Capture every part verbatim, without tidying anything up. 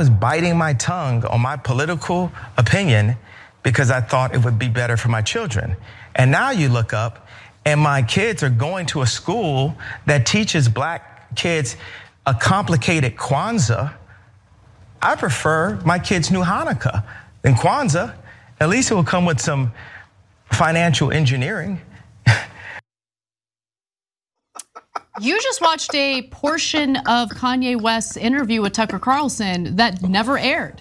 was biting my tongue on my political opinion because I thought it would be better for my children. And now you look up and my kids are going to a school that teaches black kids a complicated Kwanzaa. I prefer my kids knew Hanukkah than Kwanzaa. At least it will come with some financial engineering. You just watched a portion of Kanye West's interview with Tucker Carlson that never aired,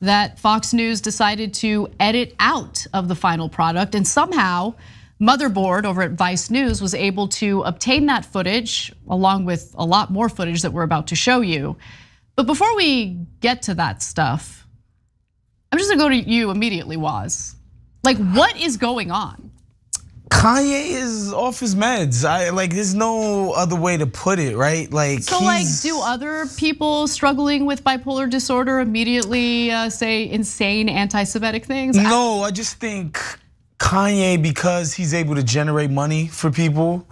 that Fox News decided to edit out of the final product. And somehow Motherboard over at Vice News was able to obtain that footage along with a lot more footage that we're about to show you. But before we get to that stuff, I'm just gonna go to you immediately, Waz. Like, what is going on? Kanye is off his meds. I like there's no other way to put it, right? Like So like do other people struggling with bipolar disorder immediately uh, say insane anti-Semitic things? No, I, I just think Kanye, because he's able to generate money for people,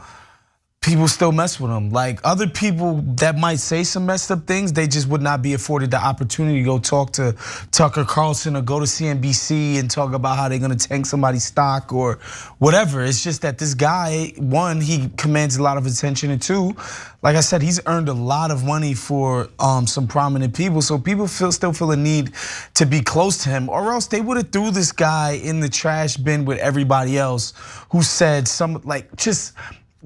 people still mess with him. Like other people that might say some messed up things, they just would not be afforded the opportunity to go talk to Tucker Carlson or go to C N B C and talk about how they're gonna tank somebody's stock or whatever. It's just that this guy, one, he commands a lot of attention, and two, like I said, he's earned a lot of money for um, some prominent people. So people feel still feel a need to be close to him, or else they would have threw this guy in the trash bin with everybody else who said some, like, just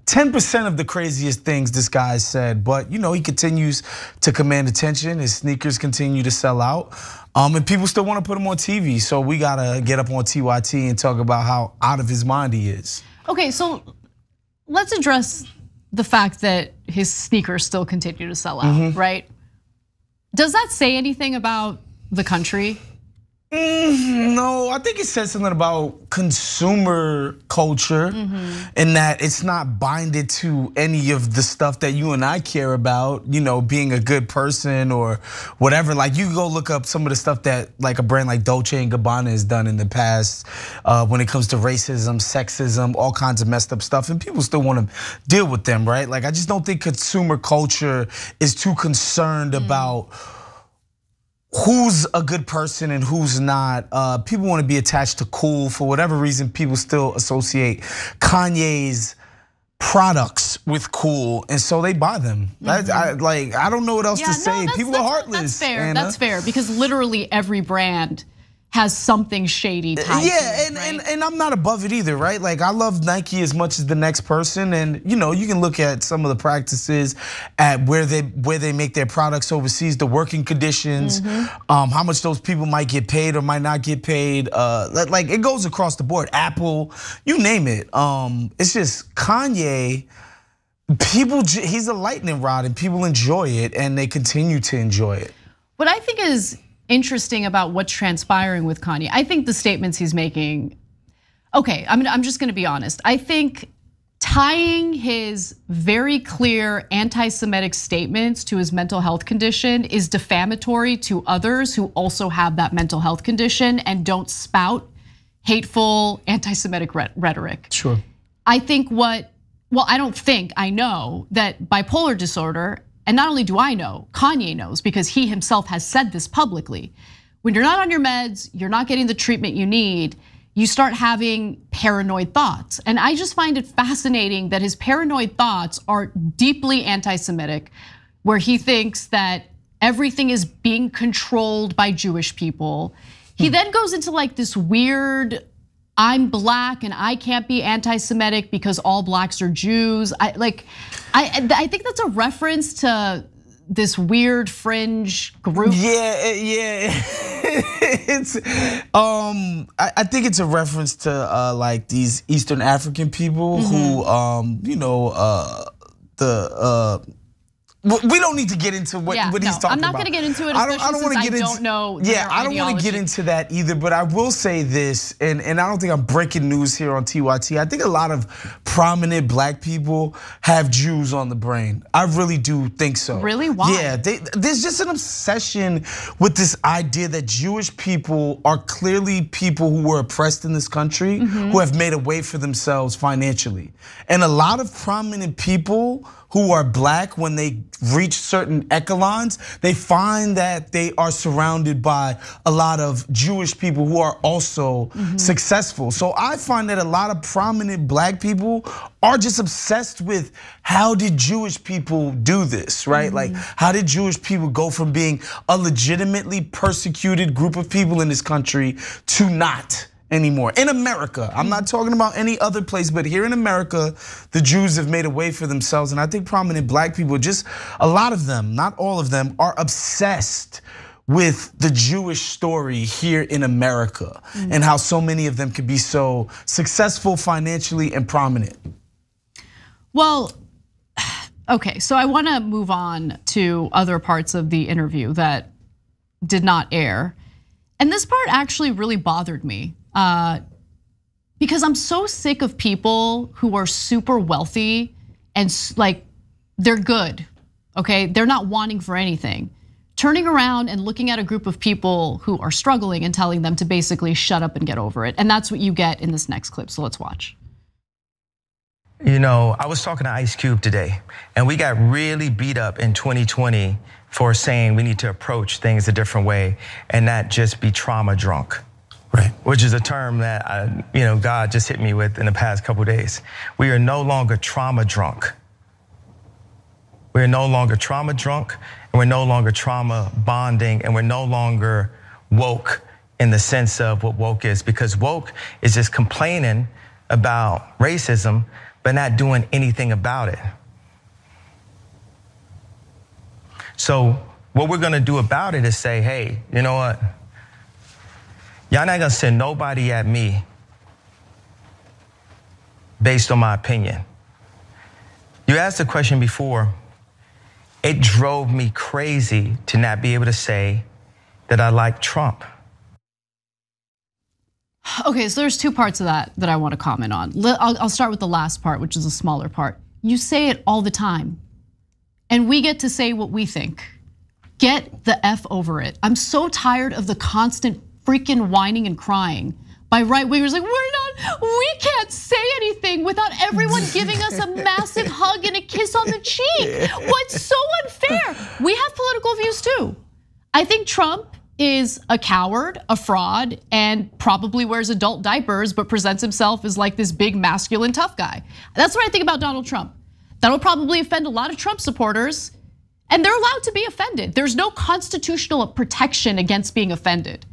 ten percent of the craziest things this guy said, but you know, he continues to command attention. His sneakers continue to sell out. Um, and people still wanna put him on T V. So we gotta get up on T Y T and talk about how out of his mind he is. Okay, so let's address the fact that his sneakers still continue to sell out, mm-hmm. right? Does that say anything about the country? Mm, no, I think it says something about consumer culture, mm-hmm. in that it's not binded to any of the stuff that you and I care about, you know, being a good person or whatever. Like you go look up some of the stuff that like a brand like Dolce and Gabbana has done in the past uh, when it comes to racism, sexism, all kinds of messed up stuff, and people still want to deal with them, right? Like I just don't think consumer culture is too concerned mm-hmm. about who's a good person and who's not. Uh, people want to be attached to cool. For whatever reason, people still associate Kanye's products with cool, and so they buy them. Mm-hmm. I, I, like I don't know what else yeah, to no, say. That's, people that's, are heartless. That's fair. Anna. That's fair, because literally every brand has something shady tied yeah, to it, and, right? and and I'm not above it either, right? Like I love Nike as much as the next person, and you know, you can look at some of the practices at where they where they make their products overseas, the working conditions, mm-hmm. um, how much those people might get paid or might not get paid. Uh, like it goes across the board. Apple, you name it. Um, it's just Kanye. People, he's a lightning rod, and people enjoy it, and they continue to enjoy it. What I think is interesting about what's transpiring with Kanye, I think the statements he's making, okay, I'm, I'm just gonna be honest. I think tying his very clear anti-Semitic statements to his mental health condition is defamatory to others who also have that mental health condition and don't spout hateful anti-Semitic rhetoric. Sure. I think what, well, I don't think, I know that bipolar disorder, and not only do I know, Kanye knows, because he himself has said this publicly. When you're not on your meds, you're not getting the treatment you need, you start having paranoid thoughts. And I just find it fascinating that his paranoid thoughts are deeply anti-Semitic, where he thinks that everything is being controlled by Jewish people. He hmm. then goes into like this weird, I'm black and I can't be anti-Semitic because all blacks are Jews. I like, I I think that's a reference to this weird fringe group. Yeah, yeah. It's um, I, I think it's a reference to uh, like these Eastern African people, mm-hmm. who um, you know, uh, the. Uh, We don't need to get into what, yeah, what he's no, talking about. I'm not going to get into it, especially I don't, I don't since get I into, don't know Yeah, I don't want to get into that either, but I will say this, and, and I don't think I'm breaking news here on T Y T. I think a lot of prominent black people have Jews on the brain. I really do think so. Really? Why? Yeah, they, there's just an obsession with this idea that Jewish people are clearly people who were oppressed in this country, mm-hmm. who have made a way for themselves financially. And a lot of prominent people who are black, when they reach certain echelons, they find that they are surrounded by a lot of Jewish people who are also mm-hmm. successful. So I find that a lot of prominent black people are just obsessed with how did Jewish people do this, right? Mm-hmm. Like, how did Jewish people go from being a legitimately persecuted group of people in this country to not anymore in America? I'm not talking about any other place, but here in America, the Jews have made a way for themselves, and I think prominent black people, just a lot of them, not all of them, are obsessed with the Jewish story here in America mm-hmm. and how so many of them could be so successful financially and prominent. Well, okay, so I want to move on to other parts of the interview that did not air, and this part actually really bothered me. Uh, because I'm so sick of people who are super wealthy and like they're good, okay? They're not wanting for anything. Turning around and looking at a group of people who are struggling and telling them to basically shut up and get over it. And that's what you get in this next clip, so let's watch. You know, I was talking to Ice Cube today, and we got really beat up in twenty twenty for saying we need to approach things a different way and not just be trauma drunk. Right. Which is a term that I, you know, God just hit me with in the past couple of days. We are no longer trauma drunk. We're no longer trauma drunk, and we're no longer trauma bonding, and we're no longer woke in the sense of what woke is, because woke is just complaining about racism but not doing anything about it. So what we're gonna do about it is say, hey, you know what? Y'all not gonna send nobody at me based on my opinion. You asked the question before, it drove me crazy to not be able to say that I like Trump. Okay, so there's two parts of that that I wanna comment on. I'll start with the last part, which is a smaller part. You say it all the time, and we get to say what we think. Get the F over it. I'm so tired of the constant freaking whining and crying by right wingers, like, we're not, we can't say anything without everyone giving us a massive hug and a kiss on the cheek. What's so unfair? We have political views too. I think Trump is a coward, a fraud, and probably wears adult diapers, but presents himself as like this big masculine tough guy. That's what I think about Donald Trump. That'll probably offend a lot of Trump supporters, and they're allowed to be offended. There's no constitutional protection against being offended.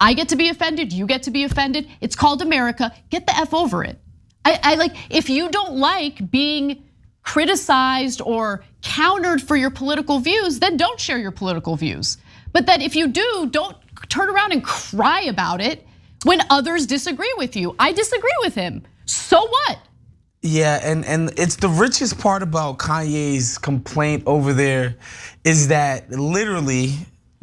I get to be offended, you get to be offended. It's called America. Get the F over it. I, I like, if you don't like being criticized or countered for your political views, then don't share your political views. But then if you do, don't turn around and cry about it when others disagree with you. I disagree with him, so what? Yeah, and, and it's the richest part about Kanye's complaint over there is that literally,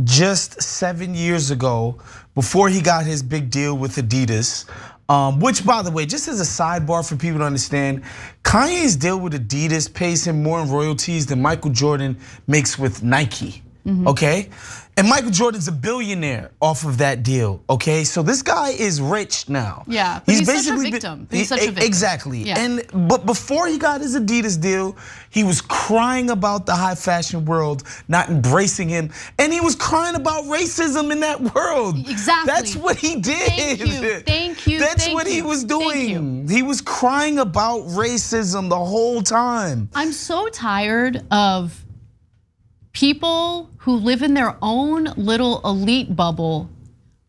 just seven years ago, before he got his big deal with Adidas, um, which by the way, just as a sidebar for people to understand, Kanye's deal with Adidas pays him more in royalties than Michael Jordan makes with Nike, mm-hmm. okay? And Michael Jordan's a billionaire off of that deal, okay? So this guy is rich now. Yeah, he's, he's basically such a victim. He's such a victim. Exactly. Yeah. And but before he got his Adidas deal, he was crying about the high fashion world not embracing him, and he was crying about racism in that world. Exactly. That's what he did. Thank you. Thank you. That's what he was doing. He was crying about racism the whole time. I'm so tired of people who live in their own little elite bubble,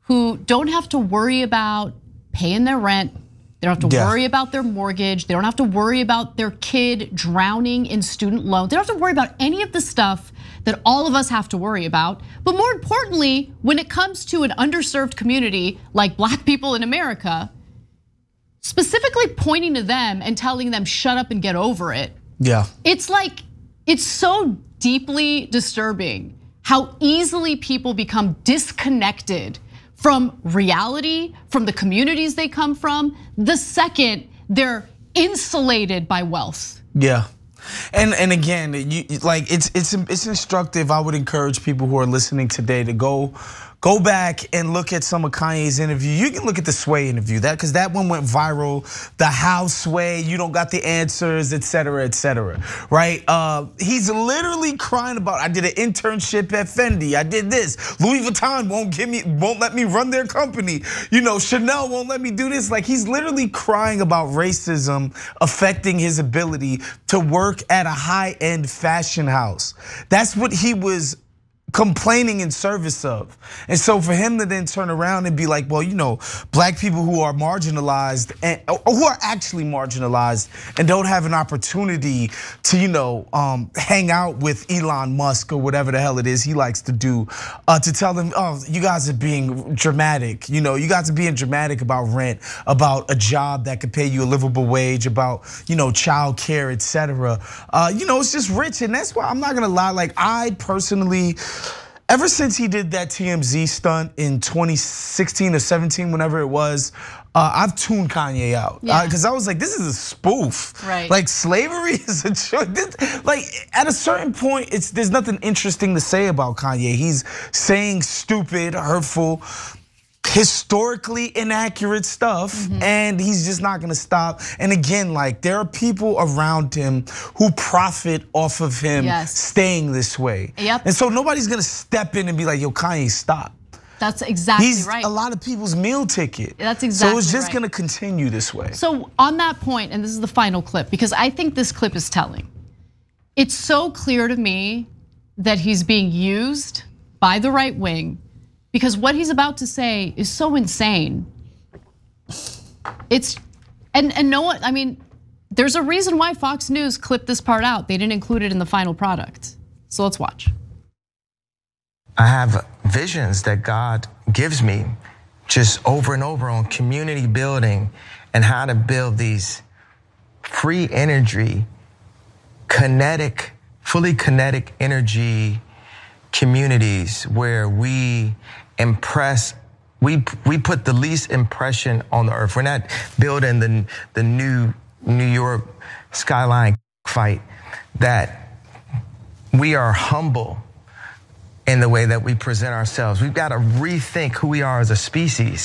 who don't have to worry about paying their rent, they don't have to yeah. worry about their mortgage, they don't have to worry about their kid drowning in student loans, they don't have to worry about any of the stuff that all of us have to worry about. But more importantly, when it comes to an underserved community like black people in America, specifically pointing to them and telling them, shut up and get over it. Yeah, it's like, it's so deeply disturbing how easily people become disconnected from reality, from the communities they come from, the second they're insulated by wealth. Yeah, And and again, you, like it's it's it's instructive. I would encourage people who are listening today to go go back and look at some of Kanye's interview. You can look at the Sway interview, that because that one went viral. The how Sway, you don't got the answers, et cetera, et cetera, right? Uh, he's literally crying about, I did an internship at Fendi, I did this. Louis Vuitton won't give me, won't let me run their company. You know, Chanel won't let me do this. Like, he's literally crying about racism affecting his ability to work at a high-end fashion house. That's what he was complaining in service of. And so for him to then turn around and be like, well, you know, black people who are marginalized and who are actually marginalized and don't have an opportunity to, you know, um, hang out with Elon Musk or whatever the hell it is he likes to do, uh, to tell them, oh, you guys are being dramatic. You know, you guys are being dramatic about rent, about a job that could pay you a livable wage, about, you know, child care, et cetera. Uh, you know, it's just rich. And that's why I'm not gonna lie, like I personally, ever since he did that T M Z stunt in twenty sixteen or seventeen, whenever it was, uh, I've tuned Kanye out. Because yeah. I, I was like, this is a spoof. Right. Like, slavery is a joke. This, like, at a certain point, it's there's nothing interesting to say about Kanye. He's saying stupid, hurtful, historically inaccurate stuff, mm-hmm. and he's just not gonna stop. And again, like, there are people around him who profit off of him yes. staying this way. Yep. And so nobody's gonna step in and be like, yo, Kanye, stop. That's exactly He's right. He's a lot of people's meal ticket. That's exactly right. So it's just right. gonna continue this way. So on that point, and this is the final clip, because I think this clip is telling. It's so clear to me that he's being used by the right wing, because what he's about to say is so insane. It's, and, and no one, I mean, there's a reason why Fox News clipped this part out. They didn't include it in the final product. So let's watch. I have visions that God gives me just over and over on community building and how to build these free energy, kinetic, fully kinetic energy communities where we impress, we we put the least impression on the earth. We're not building the the new New York skyline fight, that we are humble in the way that we present ourselves. We've got to rethink who we are as a species.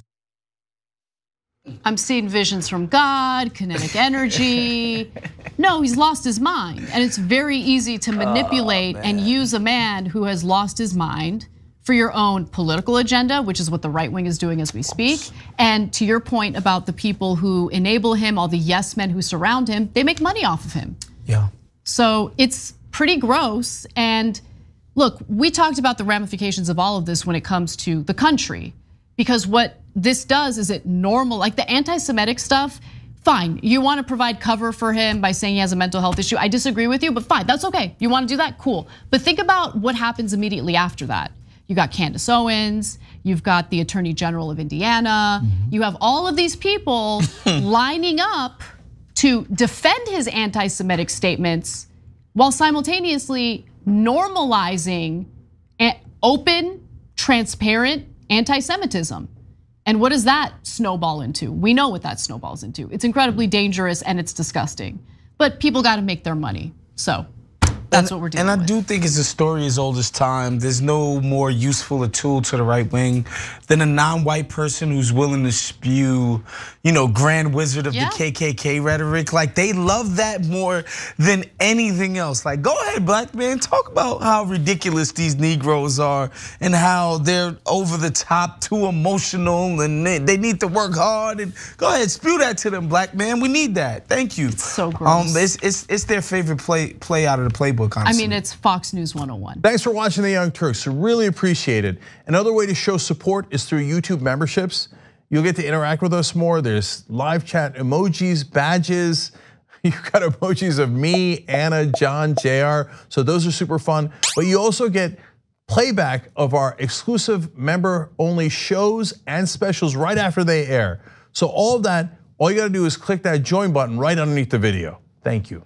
I'm seeing visions from God, kinetic energy. No, he's lost his mind. And it's very easy to manipulate oh, and use a man who has lost his mind for your own political agenda, which is what the right wing is doing as we speak. And to your point about the people who enable him, all the yes men who surround him, they make money off of him. Yeah. So it's pretty gross. And look, we talked about the ramifications of all of this when it comes to the country, because what this does is it normal, like the anti-Semitic stuff, fine. You want to provide cover for him by saying he has a mental health issue. I disagree with you, but fine, that's okay. You want to do that, cool. But think about what happens immediately after that. You got Candace Owens, you've got the Attorney General of Indiana. Mm-hmm. You have all of these people lining up to defend his anti-Semitic statements while simultaneously normalizing open, transparent anti-Semitism. And what does that snowball into? We know what that snowballs into. It's incredibly dangerous and it's disgusting, but people got to make their money. So that's and, what we're doing. And I with. do think it's a story as old as time. There's no more useful a tool to the right wing than a non-white person who's willing to spew, you know, grand wizard of yeah. the K K K rhetoric. Like, they love that more than anything else. Like, go ahead, black man, talk about how ridiculous these Negroes are and how they're over the top, too emotional, and they need to work hard. And go ahead, spew that to them, black man. We need that. Thank you. It's so gross. Um, it's it's it's their favorite play play out of the playbook. I mean, it's Fox News one oh one. Thanks for watching The Young Turks, really appreciate it. Another way to show support is through YouTube memberships. You'll get to interact with us more. There's live chat, emojis, badges. You've got emojis of me, Anna, John, J R. So those are super fun. But you also get playback of our exclusive member-only shows and specials right after they air. So all of that, all you gotta do is click that join button right underneath the video. Thank you.